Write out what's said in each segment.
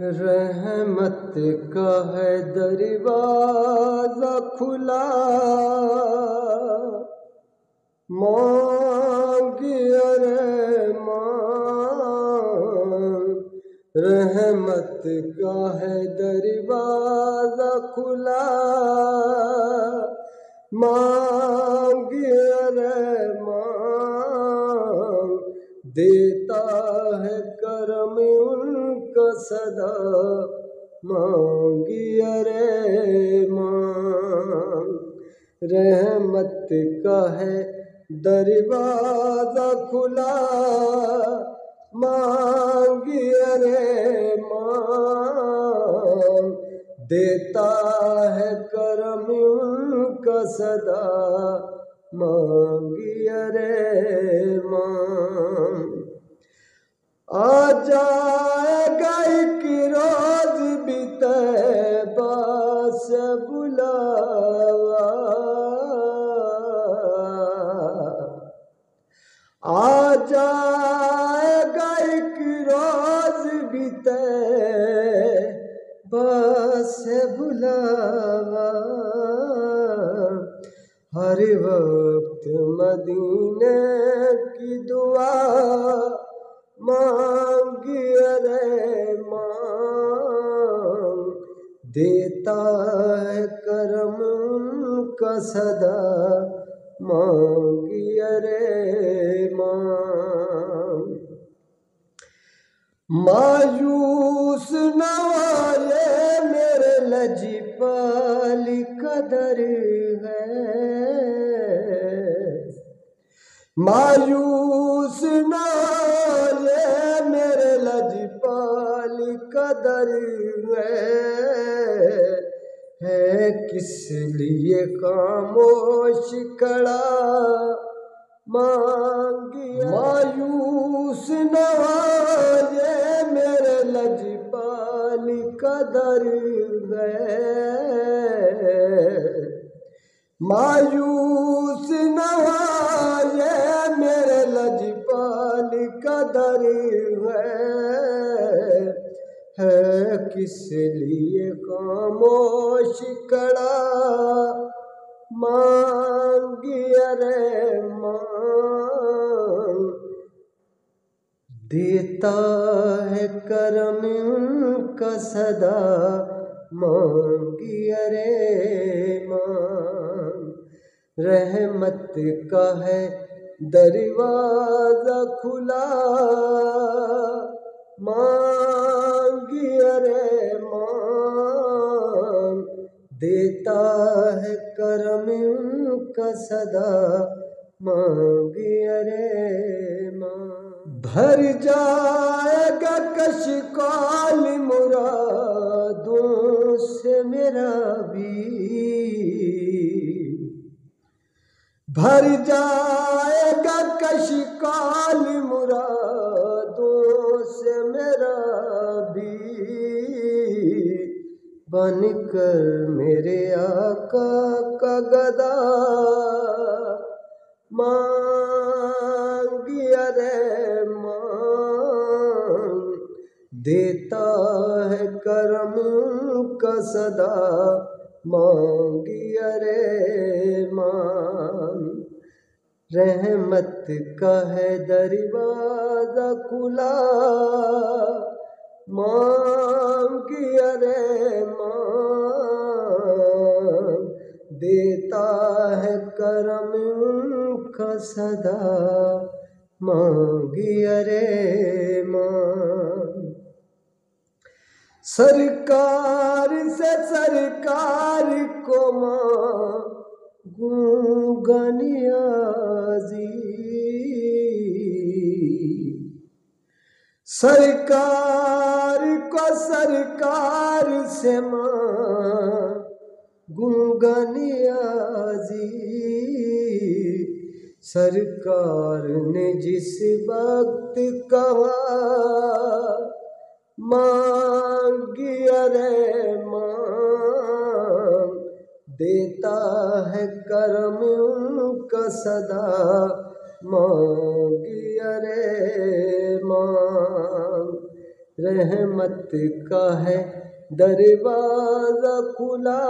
रहमत का है दरवाजा खुला, मांगिए रहमान। रहमत का है दरवाजा खुला, मांगिए रहमान। देता है करम उनका सदा, मांगिए रहमान। रहमत का है दरवाजा खुला, मांगिए रहमान। देता है करम उनका सदा, मांगिए रहमान। आ जाएगा एक रोज भी तैबा से बुलावा, आ जाएगा एक रोज भी तैबा से बुलावा। हर वक्त मदीने की दुआ, मांगिए रहमान। देता है करम का सदा, मांगिए रहमान। मायूस न होए मेरे लज्जिपाल कदर है, मायूस न कदर है। किस लिए खामोश खड़ा, मांगिए। मायूस न होए मेरे लज्जिपाल कदर है, मायूस न होए मेरे लज्जिपाल कदर है। किस लिए खामोश खड़ा, मांगिए रहमान। देता है करम उनका सदा, मांगिए रहमान। रहमत का है दरवाजा खुला, मांगिए रहमान। देता है करम उनका सदा, मांगिए रहमान। भर जाएगा कशकाल मुरादों से मेरा भी, भर जाएगा कशकाल मुरादों से मेरा भी। बनकर मेरे आका का गदा, मांगिए रहमान। देता है करम का सदा, मांगिए रहमान। रहमत का है दरवाजा खुला, मांगिए रहमान। देता है करम उनका सदा, मांगिए रहमान। सरकार से सरकार को मांगूंगा नियाज़ी, सरकार को सरकार से मांगूंगा नियाज़ी। सरकार ने जिस वक्त कहा, मांगिए रहमान। देता है करम उनका सदा, मांगिए रहमान। रहमत का है दरवाज़ा खुला,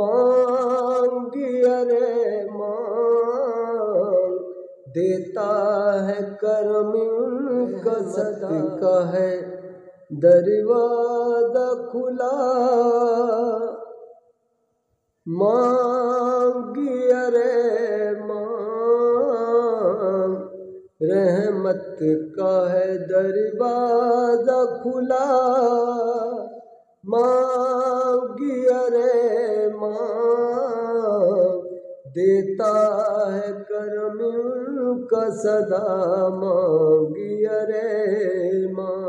मांगिया रे मांग देता है करम का। सदका है दरवाज़ा खुला, मांगिया रे मांग रहमत का है दरवाज़ा खुला, मांगिया रे मांग देता है करम का सदा, मांगिया रे मांग